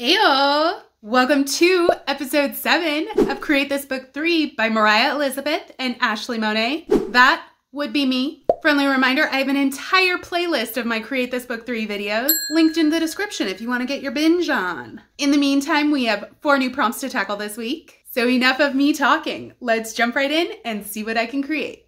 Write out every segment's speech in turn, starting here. Ayo! Welcome to episode 7 of Create This Book 3 by Moriah Elizabeth and Ashley Monet. That would be me. Friendly reminder, I have an entire playlist of my Create This Book 3 videos linked in the description if you want to get your binge on. In the meantime, we have 4 new prompts to tackle this week. So enough of me talking. Let's jump right in and see what I can create.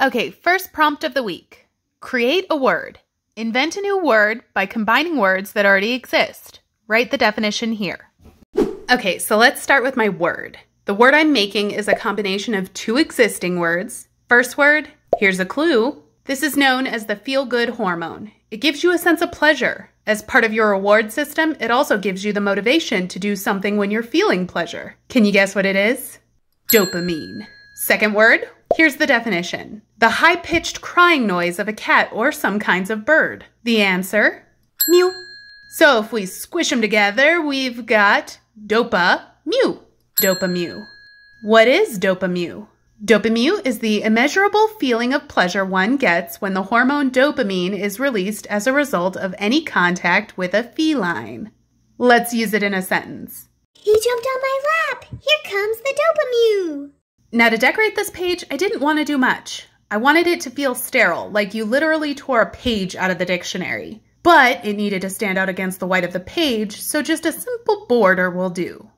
Okay, first prompt of the week. Create a word. Invent a new word by combining words that already exist. Write the definition here. Okay, so let's start with my word. The word I'm making is a combination of 2 existing words. First word, here's a clue. This is known as the feel-good hormone. It gives you a sense of pleasure. As part of your reward system, it also gives you the motivation to do something when you're feeling pleasure. Can you guess what it is? Dopamine. Second word, here's the definition. The high-pitched crying noise of a cat or some kinds of bird. The answer, mew. So if we squish them together, we've got dopa-mew. Dopa-mew. What is dopa-mew? Dopa-mew is the immeasurable feeling of pleasure one gets when the hormone dopamine is released as a result of any contact with a feline. Let's use it in a sentence. He jumped on my lap. Here comes the dopa-mew. Now to decorate this page, I didn't want to do much. I wanted it to feel sterile, like you literally tore a page out of the dictionary. But it needed to stand out against the white of the page, so just a simple border will do.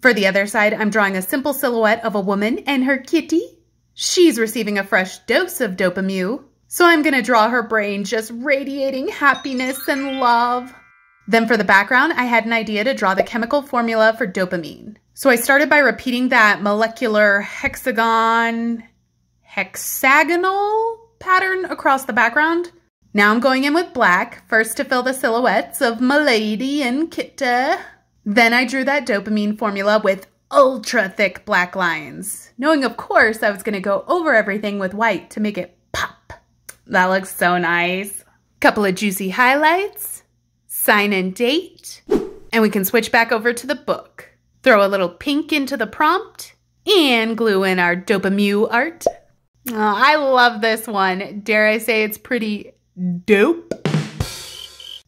For the other side, I'm drawing a simple silhouette of a woman and her kitty. She's receiving a fresh dose of dopamine, so I'm going to draw her brain just radiating happiness and love. Then for the background, I had an idea to draw the chemical formula for dopamine. So I started by repeating that molecular hexagonal pattern across the background. Now I'm going in with black, first to fill the silhouettes of Milady and Kitta. Then I drew that dopamine formula with ultra thick black lines, knowing of course I was gonna go over everything with white to make it pop. That looks so nice. Couple of juicy highlights, sign and date, and we can switch back over to the book. Throw a little pink into the prompt and glue in our dopamine art. Oh, I love this one. Dare I say it's pretty dope?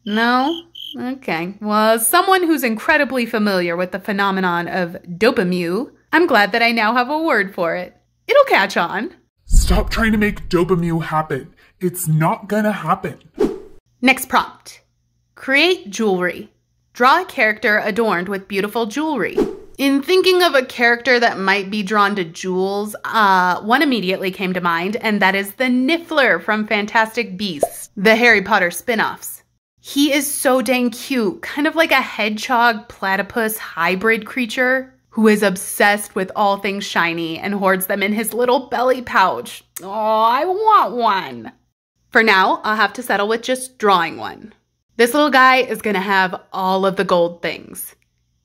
No? Okay. Well, as someone who's incredibly familiar with the phenomenon of dopamine, I'm glad that I now have a word for it. It'll catch on. Stop trying to make dopamine happen. It's not gonna happen. Next prompt. Create jewelry. Draw a character adorned with beautiful jewelry. In thinking of a character that might be drawn to jewels, one immediately came to mind, and that is the Niffler from Fantastic Beasts, the Harry Potter spin-offs. He is so dang cute, kind of like a hedgehog platypus hybrid creature who is obsessed with all things shiny and hoards them in his little belly pouch. Oh, I want one. For now, I'll have to settle with just drawing one. This little guy is gonna have all of the gold things.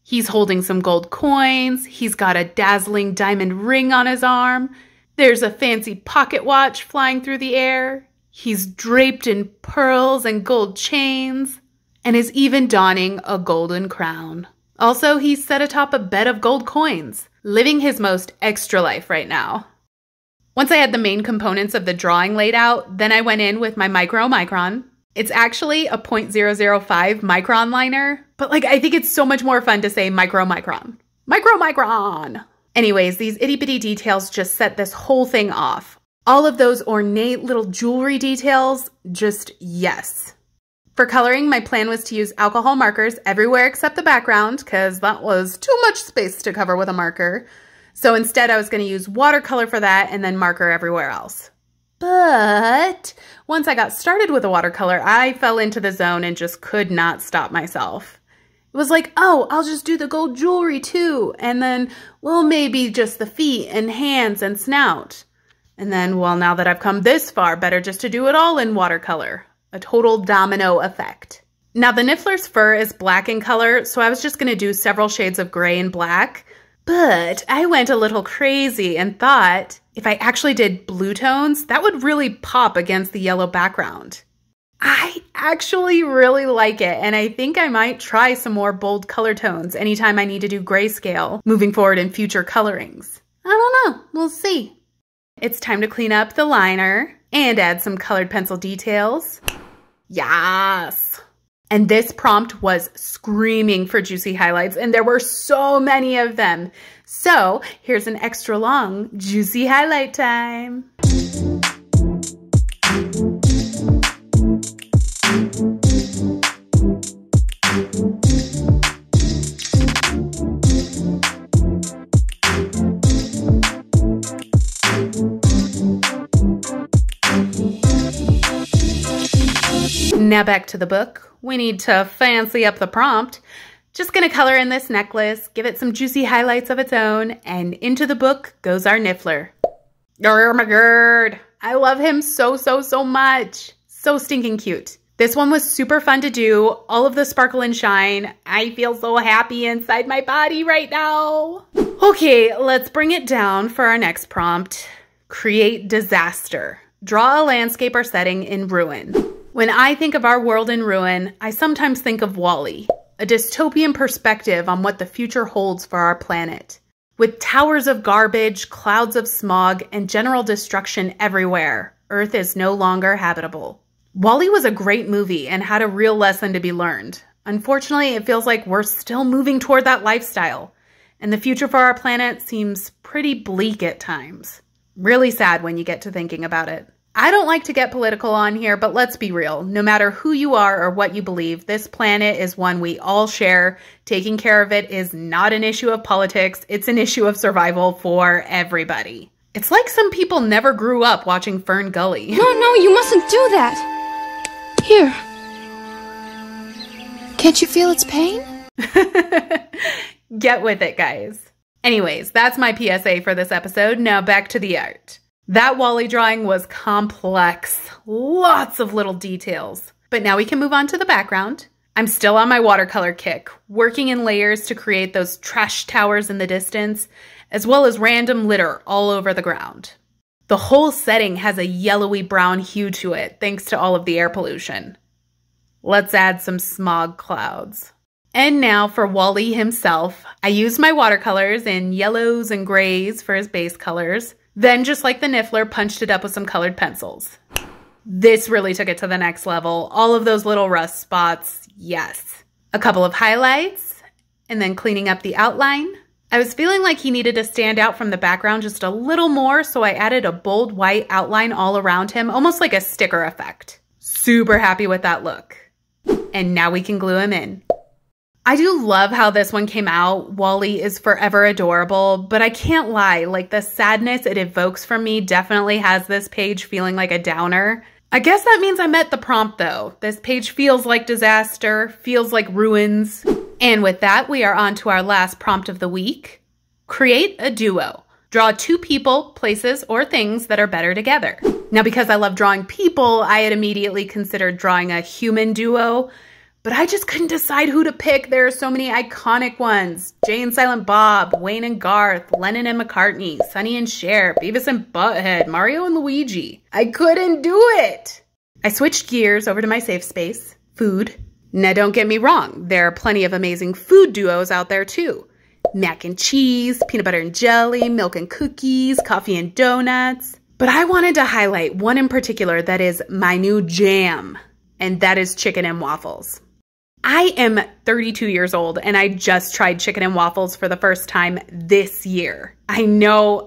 He's holding some gold coins. He's got a dazzling diamond ring on his arm. There's a fancy pocket watch flying through the air. He's draped in pearls and gold chains and is even donning a golden crown. Also, he's set atop a bed of gold coins, living his most extra life right now. Once I had the main components of the drawing laid out, then I went in with my micron. It's actually a 0.005 micron liner, but I think it's so much more fun to say micron. Micron! Anyways, these itty bitty details just set this whole thing off. All of those ornate little jewelry details, just yes. For coloring, my plan was to use alcohol markers everywhere except the background, because that was too much space to cover with a marker. So instead, I was going to use watercolor for that and then marker everywhere else. But once I got started with the watercolor, I fell into the zone and just could not stop myself. It was like, oh, I'll just do the gold jewelry too. And then, well, maybe just the feet and hands and snout. And then, well, now that I've come this far, better just to do it all in watercolor. A total domino effect. Now the Niffler's fur is black in color, so I was just going to do several shades of gray and black. But I went a little crazy and thought, if I actually did blue tones, that would really pop against the yellow background. I actually really like it, and I think I might try some more bold color tones anytime I need to do grayscale moving forward in future colorings. I don't know. We'll see. It's time to clean up the liner and add some colored pencil details. Yes. And this prompt was screaming for juicy highlights, and there were so many of them. So here's an extra long juicy highlight time. Now back to the book. We need to fancy up the prompt. Just gonna color in this necklace, give it some juicy highlights of its own, and into the book goes our Niffler. Oh my god, I love him so much. So stinking cute. This one was super fun to do. All of the sparkle and shine. I feel so happy inside my body right now. Okay, let's bring it down for our next prompt. Create disaster. Draw a landscape or setting in ruin. When I think of our world in ruin, I sometimes think of WALL-E, a dystopian perspective on what the future holds for our planet. With towers of garbage, clouds of smog, and general destruction everywhere, Earth is no longer habitable. WALL-E was a great movie and had a real lesson to be learned. Unfortunately, it feels like we're still moving toward that lifestyle, and the future for our planet seems pretty bleak at times. Really sad when you get to thinking about it. I don't like to get political on here, but let's be real. No matter who you are or what you believe, this planet is one we all share. Taking care of it is not an issue of politics. It's an issue of survival for everybody. It's like some people never grew up watching Fern Gully. No, you mustn't do that. Here. Can't you feel its pain? Get with it, guys. Anyways, that's my PSA for this episode. Now back to the art. That WALL-E drawing was complex, lots of little details. But now we can move on to the background. I'm still on my watercolor kick, working in layers to create those trash towers in the distance, as well as random litter all over the ground. The whole setting has a yellowy brown hue to it, thanks to all of the air pollution. Let's add some smog clouds. And now for WALL-E himself, I used my watercolors in yellows and grays for his base colors. Then, just like the Niffler, punched it up with some colored pencils. This really took it to the next level. All of those little rust spots, yes. A couple of highlights, and then cleaning up the outline. I was feeling like he needed to stand out from the background just a little more, so I added a bold white outline all around him, almost like a sticker effect. Super happy with that look. And now we can glue him in. I do love how this one came out. WALL-E is forever adorable, but I can't lie, like the sadness it evokes from me definitely has this page feeling like a downer. I guess that means I met the prompt though. This page feels like disaster, feels like ruins. And with that, we are on to our last prompt of the week. Create a duo. Draw two people, places, or things that are better together. Now, because I love drawing people, I had immediately considered drawing a human duo, but I just couldn't decide who to pick. There are so many iconic ones. Jay and Silent Bob, Wayne and Garth, Lennon and McCartney, Sonny and Cher, Beavis and Butthead, Mario and Luigi. I couldn't do it. I switched gears over to my safe space, food. Now don't get me wrong, there are plenty of amazing food duos out there too. Mac and cheese, peanut butter and jelly, milk and cookies, coffee and donuts. But I wanted to highlight one in particular that is my new jam, and that is chicken and waffles. I am 32 years old and I just tried chicken and waffles for the first time this year. I know,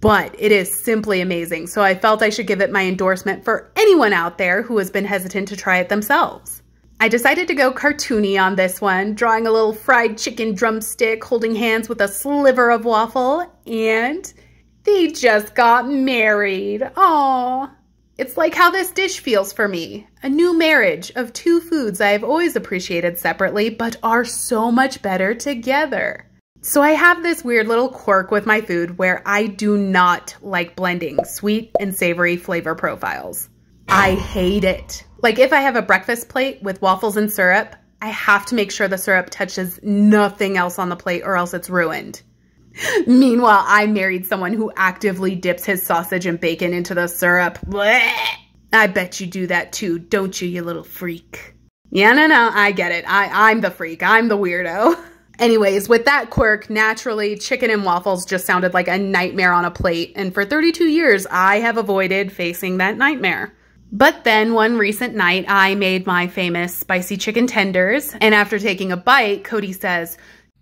but it is simply amazing. So I felt I should give it my endorsement for anyone out there who has been hesitant to try it themselves. I decided to go cartoony on this one, drawing a little fried chicken drumstick, holding hands with a sliver of waffle, and they just got married. Aww. It's like how this dish feels for me, a new marriage of two foods I have always appreciated separately, but are so much better together. So I have this weird little quirk with my food where I do not like blending sweet and savory flavor profiles. I hate it. Like if I have a breakfast plate with waffles and syrup, I have to make sure the syrup touches nothing else on the plate or else it's ruined. Meanwhile, I married someone who actively dips his sausage and bacon into the syrup. Blech! I bet you do that too, don't you, you little freak? Yeah, no, I get it. I'm the freak. I'm the weirdo. Anyways, with that quirk, naturally, chicken and waffles just sounded like a nightmare on a plate, and for 32 years, I have avoided facing that nightmare. But then one recent night, I made my famous spicy chicken tenders, and after taking a bite, Cody says,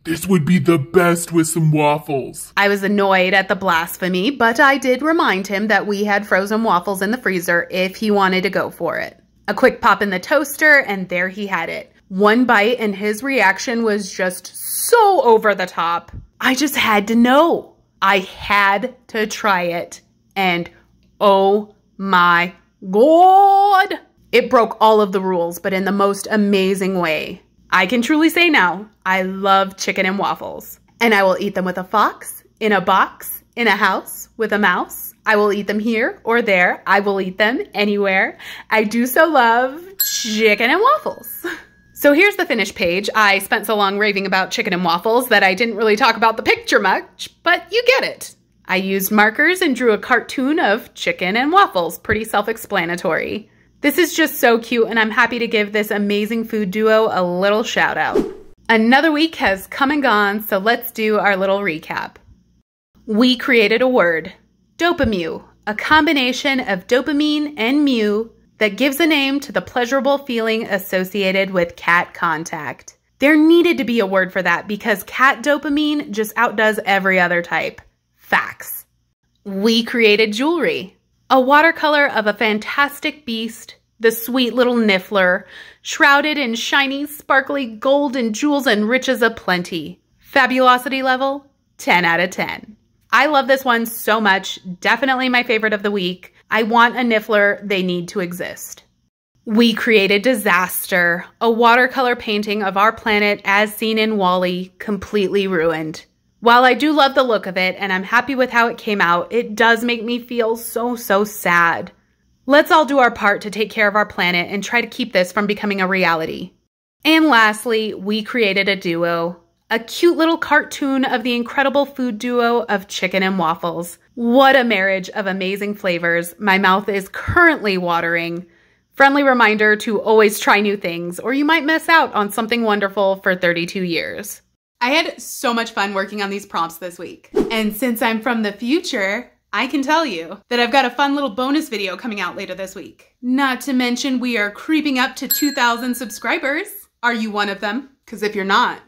"This would be the best with some waffles." I was annoyed at the blasphemy, but I did remind him that we had frozen waffles in the freezer if he wanted to go for it. A quick pop in the toaster, and there he had it. One bite, and his reaction was just so over the top. I just had to know. I had to try it. And oh my God. It broke all of the rules, but in the most amazing way. I can truly say now, I love chicken and waffles. And I will eat them with a fox, in a box, in a house, with a mouse. I will eat them here or there. I will eat them anywhere. I do so love chicken and waffles. So here's the finished page. I spent so long raving about chicken and waffles that I didn't really talk about the picture much, but you get it. I used markers and drew a cartoon of chicken and waffles. Pretty self-explanatory. This is just so cute, and I'm happy to give this amazing food duo a little shout out. Another week has come and gone, so let's do our little recap. We created a word, dopamu, a combination of dopamine and mu that gives a name to the pleasurable feeling associated with cat contact. There needed to be a word for that because cat dopamine just outdoes every other type. Facts. We created jewelry. A watercolor of a fantastic beast, the sweet little Niffler, shrouded in shiny, sparkly gold and jewels and riches aplenty. Fabulosity level, 10 out of 10. I love this one so much. Definitely my favorite of the week. I want a Niffler. They need to exist. We created disaster, a watercolor painting of our planet as seen in WALL-E, completely ruined. While I do love the look of it and I'm happy with how it came out, it does make me feel so sad. Let's all do our part to take care of our planet and try to keep this from becoming a reality. And lastly, we created a duo, a cute little cartoon of the incredible food duo of chicken and waffles. What a marriage of amazing flavors. My mouth is currently watering. Friendly reminder to always try new things or you might miss out on something wonderful for 32 years. I had so much fun working on these prompts this week. And since I'm from the future, I can tell you that I've got a fun little bonus video coming out later this week. Not to mention we are creeping up to 2,000 subscribers. Are you one of them? Because if you're not,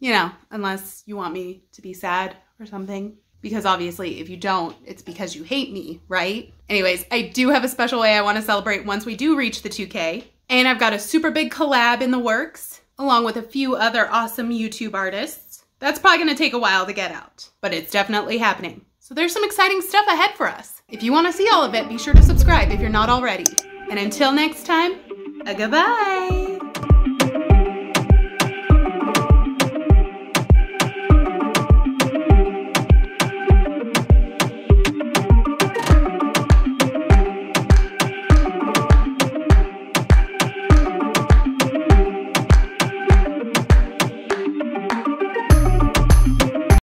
you know, unless you want me to be sad or something. Because obviously if you don't, it's because you hate me, right? Anyways, I do have a special way I want to celebrate once we do reach the 2K. And I've got a super big collab in the works, along with a few other awesome YouTube artists. That's probably gonna take a while to get out, but it's definitely happening. So there's some exciting stuff ahead for us. If you wanna see all of it, be sure to subscribe if you're not already. And until next time, a goodbye.